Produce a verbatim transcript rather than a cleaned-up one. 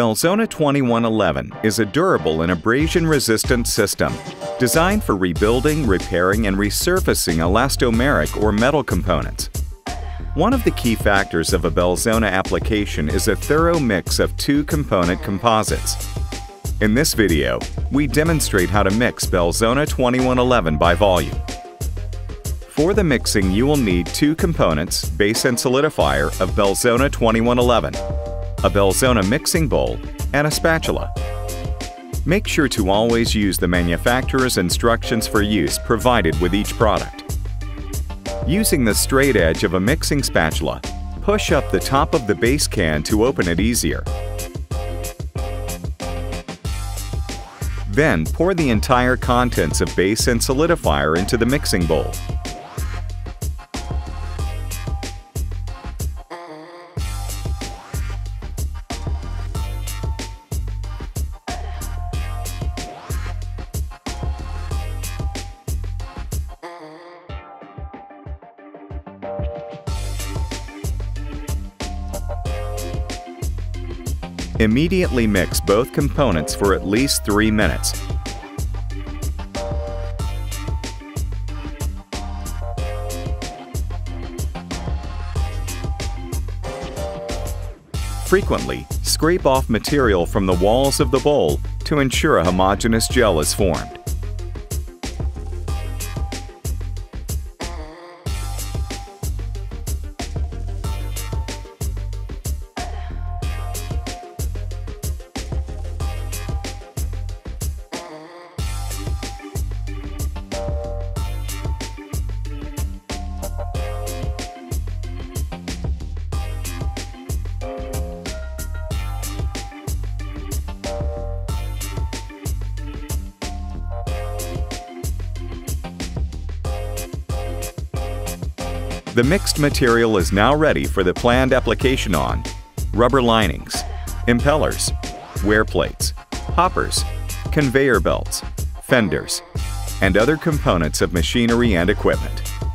Belzona twenty-one eleven is a durable and abrasion-resistant system designed for rebuilding, repairing, and resurfacing elastomeric or metal components. One of the key factors of a Belzona application is a thorough mix of two component composites. In this video, we demonstrate how to mix Belzona twenty-one eleven by volume. For the mixing, you will need two components, base and solidifier, of Belzona twenty-one eleven, a Belzona mixing bowl, and a spatula. Make sure to always use the manufacturer's instructions for use provided with each product. Using the straight edge of a mixing spatula, push up the top of the base can to open it easier. Then pour the entire contents of base and solidifier into the mixing bowl. Immediately mix both components for at least three minutes. Frequently, scrape off material from the walls of the bowl to ensure a homogeneous gel is formed. The mixed material is now ready for the planned application on rubber linings, impellers, wear plates, hoppers, conveyor belts, fenders, and other components of machinery and equipment.